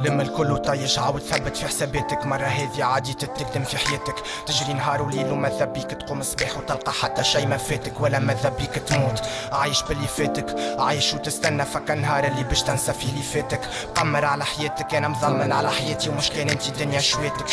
لما الكل وطايش عاود ثبت في حساباتك. مرة هذي عادي تتقدم في حياتك، تجري نهار وليل وماذا بيك تقوم صباح وتلقى حتى شي ما فاتك، ولا ماذا بيك تموت عايش باللي فاتك، عايش وتستنى فك نهار اللي باش تنسى فيه اللي فاتك. مقمر على حياتك، انا مظلمن على حياتي ومش كان انت دنيا شويتك.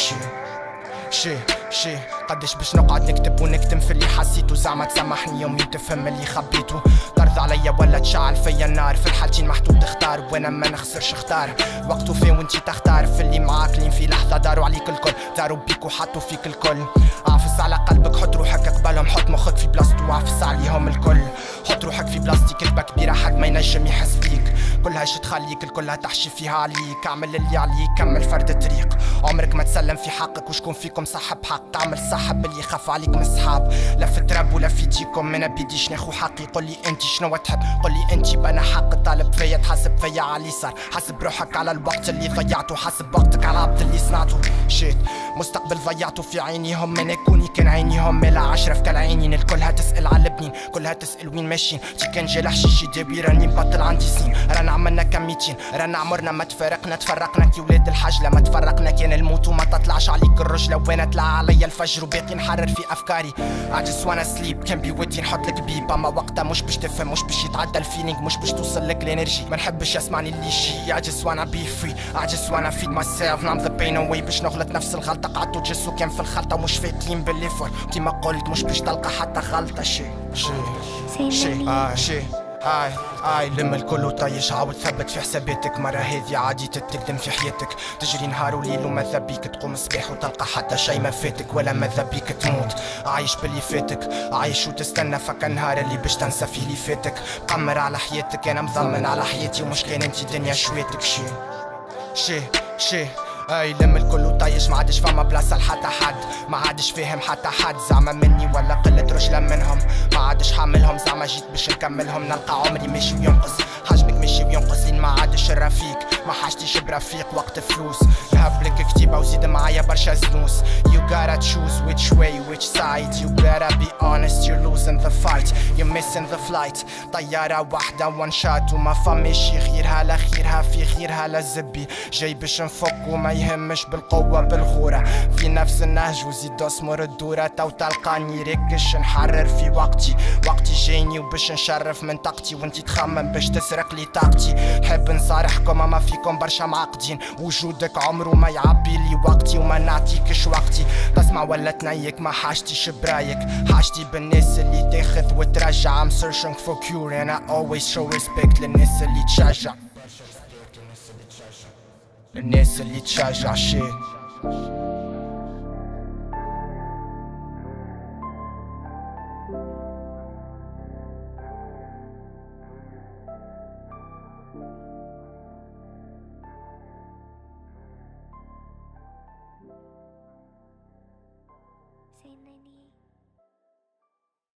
شي قداش باش نقعد نكتب ونكتم في اللي حسيتو، زعما تسامحني يومي وتفهم اللي خبيتو. ترضى عليا ولا تشعل فيا النار، في الحالتين محطوط اختار وانا ما نخسرش اختار. وقتو فين وانتي تختار، في اللي معاك لين في لحظة داروا عليك الكل، داروا بيك وحطوا فيك الكل. عافس على قلبك، حط روحك قبالهم، حط مخك في بلاصتو وعافس عليهم الكل. حط روحك في بلاصتي كلبة كبيرة حد ما ينجم يحس بيك، كلها شي تخليك الكلها تحشي فيها عليك. اعمل اللي عليك، كمل فرد الطريق، عمرك ما تسلم في حقك، وشكون فيكم صاحب حق. تعمل صاحب اللي يخاف عليك من الصحاب، لا في التراب ولا في ديكم. انا بيديش ناخو حقي، قولي انت شنو تحب، قولي انت بنا حق طالب فيا. تحاسب فيا على صار، حاسب روحك على الوقت اللي ضيعته، حاسب وقتك على العبد اللي صنعته. شيت مستقبل ضيعته في عينيهم، انا كوني كان عينيهم ملا عشرة في كل عينين. الكلها تسأل على بنين، كلها تسأل وين ماشيين. تي كان جي لحشيشي دابي راني مبطل عندي سين، رانا عملنا كميتين، رانا عمرنا ما تفارقنا. تفرقنا كي ولاد الحجلة ما تفرقنا، كان الموت وما تطلعش عليك الرجلة. وانا طلع عليا الفجر وباقي نحرر في افكاري، I just wanna sleep. كان بودي نحط لك بيب، اما وقتها مش باش تفهم، مش باش يتعدى الفيلينغ، مش باش توصل لك الانرجي. ما نحبش يسمعني اللي يجي، I just wanna be free. I just wanna feed myself, numb the pain away. باش نغلط نفس الغلطة قعدت وجس وكان في الخلطة، مش فاكرين بالليفور كيما قلت، مش باش تلقى حتى غلطة. شي لما الكل وطايش عاود ثبت في حساباتك. مرة هذي عادي تتقدم في حياتك، تجري نهار وليل وماذا بيك تقوم صباح وتلقى حتى شي ما فاتك، ولا ماذا بيك تموت عايش باللي فاتك، عايش وتستنى فك نهار اللي باش تنسى فيه اللي فاتك. مقمر على حياتك، انا مظلمن على حياتي ومش كان انت دنيا شويتك. شي لما الكل وطايش، ما عادش فما بلاصة لحتى حد، ما عادش فاهم حتى حد. زعما مني ولا قلة رجلة منهم، ما عادش حاملهم زعما جيت باش نكملهم. نلقى عمري ماشي وينقص، حجمك ماشي وينقص، لين ما عادش الرفيق، ما حاجتيش برفيق وقت فلوس. نهبلك كتيبة وزيد معايا برشا زنوس. You gotta choose which way, which side. You gotta be honest, you're losing the fight, you're missing the flight. طيارة واحدة one shot وما فماش غيرها، لا خيرها في غيرها لا زبي. جاي باش نفك وما يهمش بالقوة بالغورة، في نفس النهج وزيد اسمر الدورة. تو تلقاني ركش نحرر في وقتي، وقتي جاني وباش نشرف منطقتي، وانتي تخمم باش تسرق لي طاقتي. نحب نصارحكم اما فيكم برشا معقدين، وجودك عمره ما يعبي لي وقتي وما نعطيكش وقتي. تسمع ولا تنيك، ما حاجتيش برايك، حاجتي بالناس اللي تاخذ وترجع. I'm searching for cure and I always show respect للناس اللي تشجع، الناس اللي تشجع. شيء